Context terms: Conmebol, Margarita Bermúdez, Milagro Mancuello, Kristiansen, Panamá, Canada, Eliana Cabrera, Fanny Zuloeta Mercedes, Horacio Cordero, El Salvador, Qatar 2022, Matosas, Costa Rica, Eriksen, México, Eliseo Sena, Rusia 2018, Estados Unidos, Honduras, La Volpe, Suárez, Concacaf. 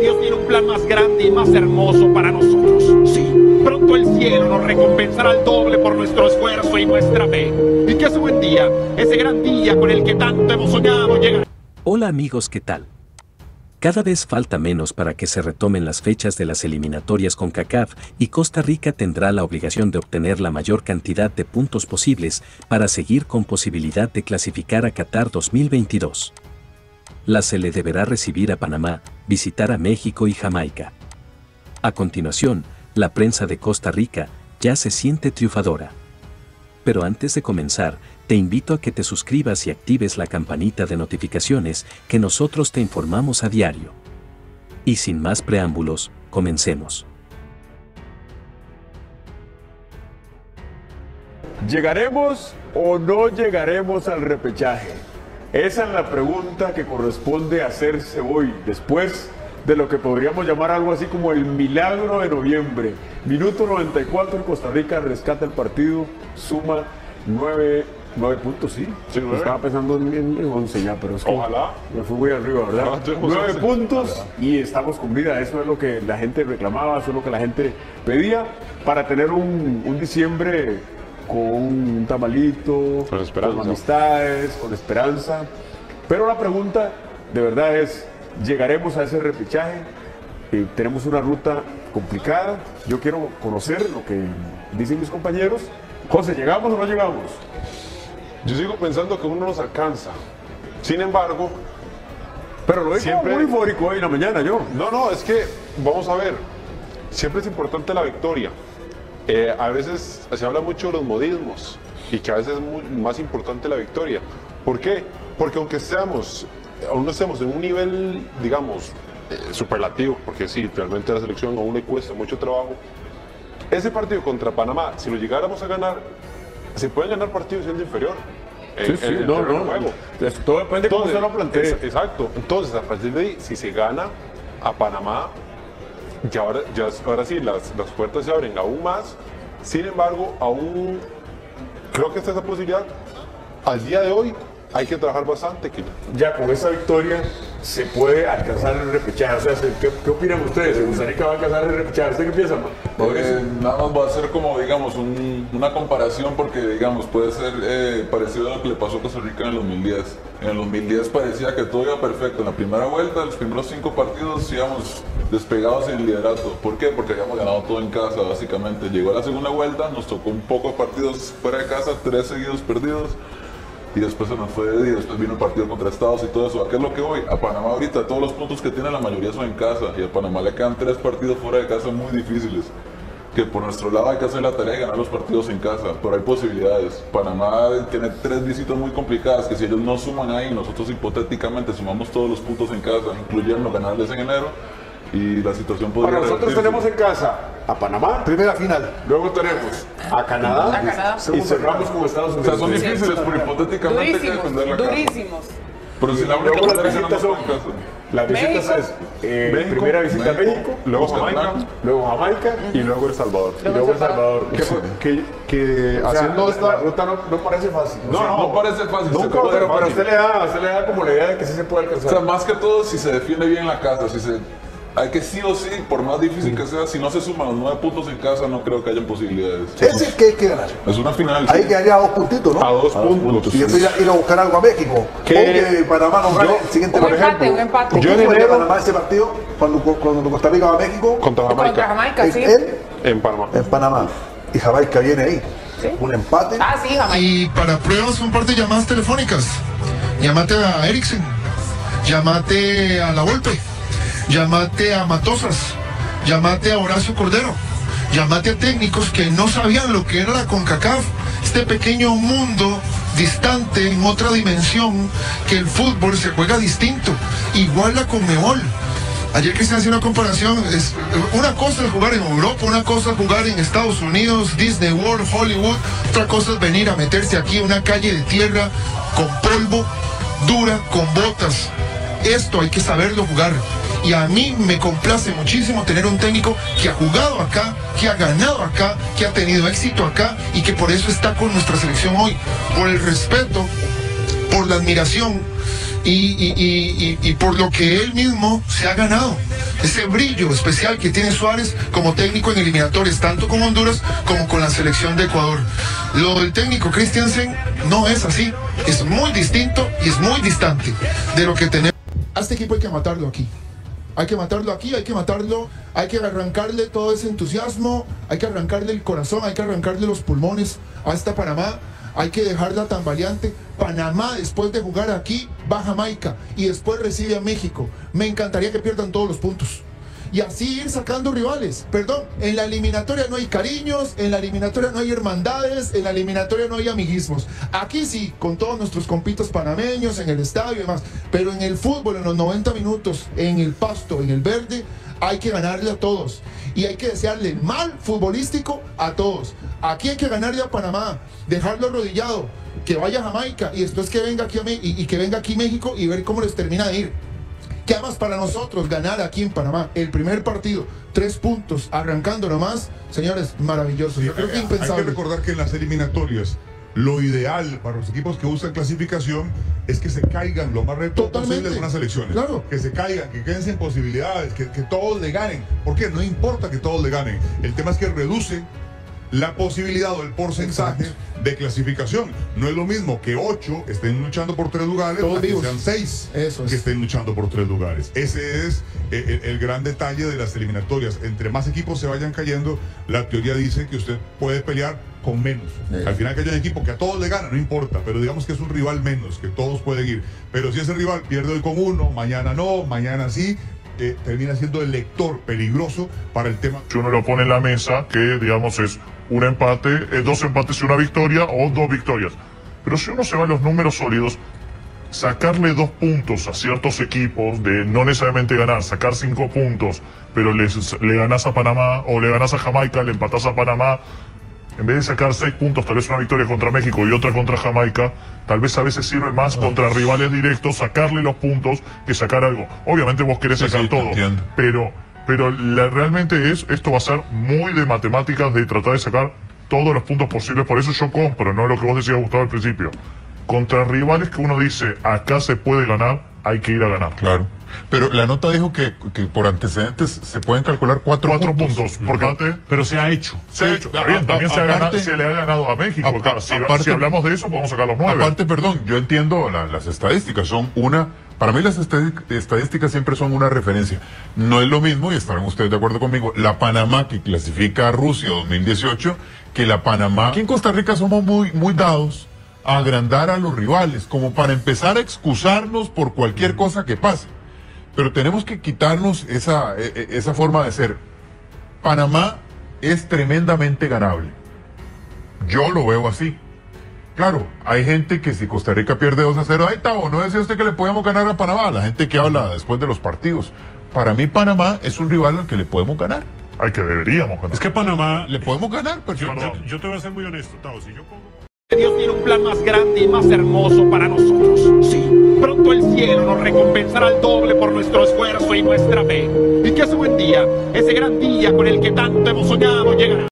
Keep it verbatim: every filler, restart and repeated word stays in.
Dios tiene un plan más grande y más hermoso para nosotros. Sí, pronto el cielo nos recompensará al doble por nuestro esfuerzo y nuestra fe. Y que ese buen día, ese gran día con el que tanto hemos soñado llegará. Hola amigos, ¿qué tal? Cada vez falta menos para que se retomen las fechas de las eliminatorias con Concacaf y Costa Rica tendrá la obligación de obtener la mayor cantidad de puntos posibles para seguir con posibilidad de clasificar a Qatar dos mil veintidós. La sele deberá recibir a Panamá, visitar a México y Jamaica. A continuación, la prensa de Costa Rica ya se siente triunfadora. Pero antes de comenzar, te invito a que te suscribas y actives la campanita de notificaciones que nosotros te informamos a diario. Y sin más preámbulos, comencemos. ¿Llegaremos o no llegaremos al repechaje? Esa es la pregunta que corresponde hacerse hoy, después de lo que podríamos llamar algo así como el milagro de noviembre. Minuto noventa y cuatro, Costa Rica rescata el partido, suma nueve, nueve puntos, sí. sí nueve. Estaba pensando en once ya, pero es que ojalá. Me fui muy arriba, ¿verdad? Ojalá, nueve puntos ojalá. Y estamos con vida. Eso es lo que la gente reclamaba, eso es lo que la gente pedía para tener un, un diciembre con un tamalito, con, con amistades, con esperanza. Pero la pregunta de verdad es, ¿llegaremos a ese repechaje? Eh, tenemos una ruta complicada. Yo quiero conocer lo que dicen mis compañeros. José, ¿llegamos o no llegamos? Yo sigo pensando que uno nos alcanza. Sin embargo... Pero lo digo muy eufórico hoy en la mañana, yo. No, no, es que, vamos a ver, siempre es importante la victoria. Eh, a veces se habla mucho de los modismos y que a veces es muy, más importante la victoria. ¿Por qué? Porque aunque seamos... aún no estamos en un nivel, digamos, eh, superlativo, porque sí, realmente a la selección aún le cuesta mucho trabajo. Ese partido contra Panamá, si lo llegáramos a ganar, se pueden ganar partidos siendo inferior. En, sí, en, sí, en no, no, juego. Todo depende de cómo se lo plantee. Exacto. Entonces, a partir de ahí, si se gana a Panamá, ya ahora, ya, ahora sí, las, las puertas se abren aún más. Sin embargo, aún creo que está esa posibilidad al día de hoy. Hay que trabajar bastante. Ya con esa victoria se puede alcanzar el repechaje. O sea, ¿qué, qué opinan ustedes? ¿Se gustaría que va a alcanzar el repechaje? ¿Usted qué piensa? Eh, nada más va a ser como, digamos, un, una comparación porque, digamos, puede ser eh, parecido a lo que le pasó a Costa Rica en el dos mil diez. En el dos mil diez parecía que todo iba perfecto. En la primera vuelta, los primeros cinco partidos íbamos despegados en el liderato. ¿Por qué? Porque habíamos ganado todo en casa, básicamente. Llegó a la segunda vuelta, nos tocó un poco de partidos fuera de casa, tres seguidos perdidos. Y después se nos fue, y después vino el partido contra Estados y todo eso. ¿A qué es lo que voy? A Panamá ahorita todos los puntos que tiene la mayoría son en casa. Y a Panamá le quedan tres partidos fuera de casa muy difíciles. Que por nuestro lado hay que hacer la tarea de ganar los partidos en casa. Pero hay posibilidades. Panamá tiene tres visitas muy complicadas que si ellos no suman ahí, nosotros hipotéticamente sumamos todos los puntos en casa, incluyendo ganarles en enero. Y la situación podría... Para nosotros tenemos en casa a Panamá, primera final. Luego tenemos a Canadá, a Canadá. Y cerramos con Estados Unidos. O sea, son difíciles, pero hipotéticamente hay que defender la casa. Durísimos. Pero si la única las visitas son... Las visitas es eh, México, primera visita México, a México, luego Jamaica, Jamaica, luego Jamaica y luego El Salvador. Y luego El Salvador. Que, que o sea, haciendo esta... La ruta no, no parece fácil. No, o sea, no, no parece fácil. Nunca, pero para usted le da, usted le da como la idea de que sí se puede alcanzar. O sea, más que todo si se defiende bien la casa, si se... Hay que sí o sí, por más difícil que sea, si no se suman los nueve puntos en casa, no creo que hayan posibilidades. Es el que hay que ganar. Es una final. Hay que ganar a dos puntitos, ¿no? A dos, a dos puntos. puntos. Y eso ya ir a buscar algo a México. Que Panamá no gane el siguiente partido. Un empate, un empate. Yo en enero, Panamá ese partido, cuando, cuando Costa Rica va a México. Contra Jamaica. Contra Jamaica, sí. Él, en Panamá. En Panamá. Y Jamaica viene ahí. ¿Sí? Un empate. Ah, sí, Jamaica. Y para pruebas son parte de llamadas telefónicas. Llámate a Eriksen. Llámate a La Volpe. Llámate a Matosas, llámate a Horacio Cordero, llámate a técnicos que no sabían lo que era la CONCACAF, este pequeño mundo distante en otra dimensión, que el fútbol se juega distinto, igual la Conmebol. Ayer que se hace una comparación, es una cosa es jugar en Europa, una cosa es jugar en Estados Unidos, Disney World, Hollywood, otra cosa es venir a meterse aquí en una calle de tierra, con polvo, dura, con botas. Esto hay que saberlo jugar. Y a mí me complace muchísimo tener un técnico que ha jugado acá, que ha ganado acá, que ha tenido éxito acá y que por eso está con nuestra selección hoy. Por el respeto, por la admiración y, y, y, y, y por lo que él mismo se ha ganado. ese brillo especial que tiene Suárez como técnico en eliminatorias, tanto con Honduras como con la selección de Ecuador. Lo del técnico Kristiansen no es así, es muy distinto y es muy distante de lo que tenemos. A este equipo hay que matarlo aquí. Hay que matarlo aquí, hay que matarlo, hay que arrancarle todo ese entusiasmo, hay que arrancarle el corazón, hay que arrancarle los pulmones a esta Panamá, hay que dejarla tan valiente. Panamá, después de jugar aquí, va a Jamaica y después recibe a México. Me encantaría que pierdan todos los puntos. Y así ir sacando rivales. Perdón, en la eliminatoria no hay cariños, en la eliminatoria no hay hermandades, en la eliminatoria no hay amiguismos. Aquí sí, con todos nuestros compitos panameños, en el estadio y demás. Pero en el fútbol, en los noventa minutos, en el pasto, en el verde, hay que ganarle a todos. Y hay que desearle mal futbolístico a todos. Aquí hay que ganarle a Panamá, dejarlo arrodillado, que vaya a Jamaica y después que venga aquí, a Me- y, y que venga aquí México y ver cómo les termina de ir. Que además para nosotros ganar aquí en Panamá el primer partido, tres puntos arrancando nomás, señores, maravilloso. Yo creo que impensable. Hay que recordar que en las eliminatorias lo ideal para los equipos que usan clasificación es que se caigan lo más recto posible de unas selecciones. Claro. Que se caigan, que queden sin posibilidades, que, que todos le ganen. ¿Por qué? No importa que todos le ganen. El tema es que reduce la posibilidad o el porcentaje de clasificación. No es lo mismo que ocho estén luchando por tres lugares, todos que sean seis es. que estén luchando por tres lugares. Ese es el, el gran detalle de las eliminatorias. Entre más equipos se vayan cayendo, la teoría dice que usted puede pelear con menos. Sí. Al final que haya un equipo que a todos le gana, no importa, pero digamos que es un rival menos, que todos pueden ir. Pero si ese rival pierde hoy con uno, mañana no, mañana sí, Eh, termina siendo el lector peligroso para el tema. Si uno lo pone en la mesa, que digamos es un empate, eh, dos empates y una victoria o dos victorias. Pero si uno se va a los números sólidos, sacarle dos puntos a ciertos equipos, de no necesariamente ganar, sacar cinco puntos, pero les, le ganás a Panamá o le ganás a Jamaica, le empatás a Panamá, en vez de sacar seis puntos, tal vez una victoria contra México y otra contra Jamaica, tal vez a veces sirve más contra rivales directos sacarle los puntos que sacar algo. Obviamente vos querés sí, sacar sí, todo, pero, pero la, realmente es, esto va a ser muy de matemáticas, de tratar de sacar todos los puntos posibles. Por eso yo compro, no lo que vos decías, Gustavo, al principio. Contra rivales que uno dice, acá se puede ganar, hay que ir a ganar. Claro. Pero la nota dijo que, que por antecedentes se pueden calcular cuatro, cuatro puntos. puntos porque antes, pero se ha hecho. Se ha hecho. A, Bien, a, también a, se, aparte, ha ganado, se le ha ganado a México. A, claro, si, aparte, si hablamos de eso, podemos sacar los nueve. Aparte, perdón, yo entiendo la, las estadísticas. Son una. Para mí, las estadísticas siempre son una referencia. No es lo mismo, y estarán ustedes de acuerdo conmigo, la Panamá que clasifica a Rusia dos mil dieciocho, que la Panamá. Aquí en Costa Rica somos muy, muy dados a agrandar a los rivales, como para empezar a excusarnos por cualquier cosa que pase. Pero tenemos que quitarnos esa, esa forma de ser. Panamá es tremendamente ganable. Yo lo veo así. Claro, hay gente que si Costa Rica pierde dos a cero, ay, Tavo, no decía usted que le podíamos ganar a Panamá. La gente que habla después de los partidos. Para mí, Panamá es un rival al que le podemos ganar. Al que deberíamos ganar. Es que Panamá... Le podemos ganar, pero... Yo, yo, yo te voy a ser muy honesto, Tavo. Si yo pongo... Dios tiene un plan más grande y más hermoso para nosotros. Sí, pronto el cielo nos recompensará al doble por nuestro esfuerzo y nuestra fe. Y que ese buen día, ese gran día con el que tanto hemos soñado llegará.